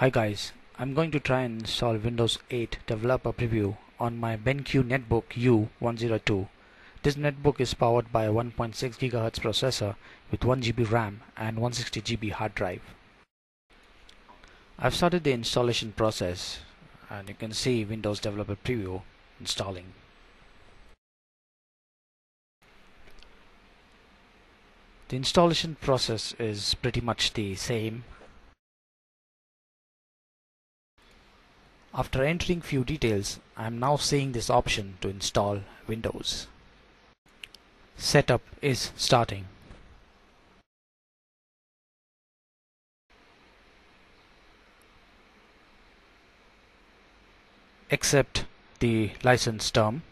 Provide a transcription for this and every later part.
Hi guys, I'm going to try and install Windows 8 Developer Preview on my BenQ netbook U102. This netbook is powered by a 1.6 GHz processor with 1 GB RAM and 160 GB hard drive. I've started the installation process and you can see Windows Developer Preview installing. The installation process is pretty much the same. After entering few details, I am now seeing this option to install Windows. Setup is starting. Accept the license term.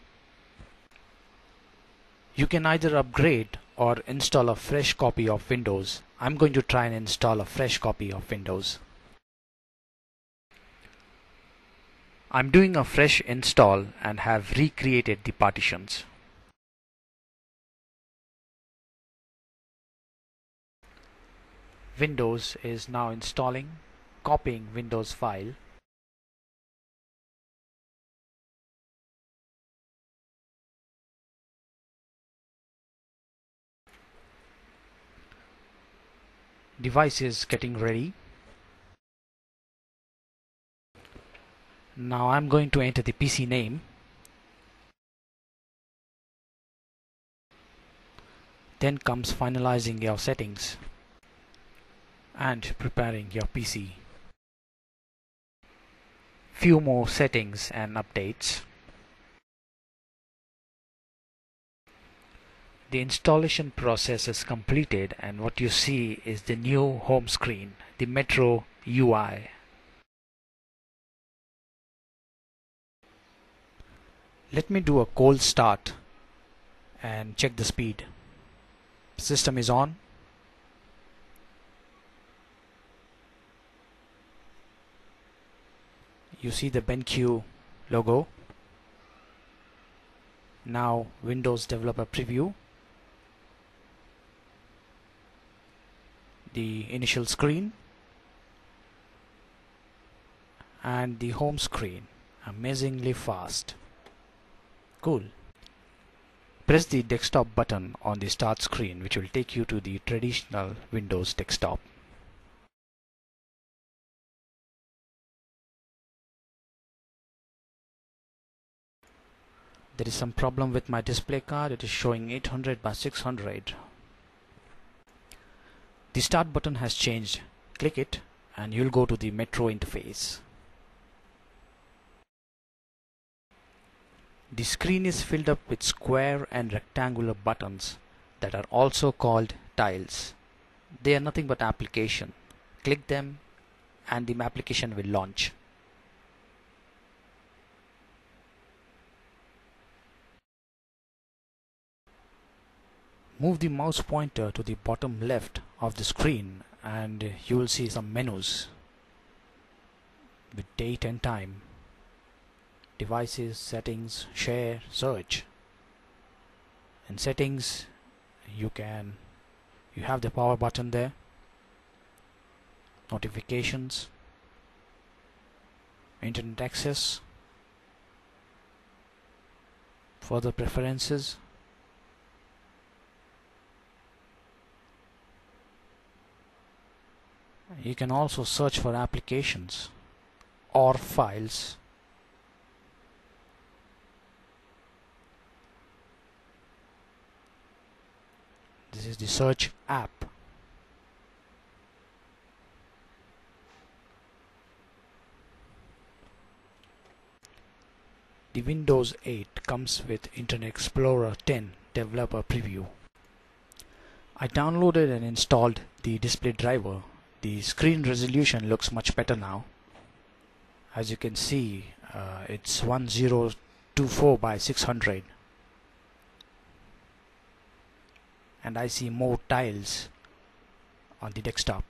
You can either upgrade or install a fresh copy of Windows. I'm going to try and install a fresh copy of Windows. I'm doing a fresh install and have recreated the partitions. Windows is now installing, copying Windows file. Device is getting ready. Now I'm going to enter the PC name, then comes finalizing your settings and preparing your PC. Few more settings and updates. The installation process is completed and what you see is the new home screen, the Metro UI. Let me do a cold start and check the speed. System is on. You see the BenQ logo. Now Windows Developer Preview. The initial screen and the home screen. Amazingly fast. Cool. Press the desktop button on the start screen, which will take you to the traditional Windows desktop. There is some problem with my display card. It is showing 800 by 600. The start button has changed. Click it and you'll go to the Metro interface. The screen is filled up with square and rectangular buttons that are also called tiles. They are nothing but application. Click them and the application will launch. Move the mouse pointer to the bottom left of the screen and you will see some menus with date and time. Devices, settings, share, search. In settings you have the power button there, notifications, internet access, further preferences, you can also search for applications or files. This is the search app. The Windows 8 comes with Internet Explorer 10 Developer Preview. I downloaded and installed the display driver. The screen resolution looks much better now. As you can see, it's 1024 by 600. And I see more tiles on the desktop.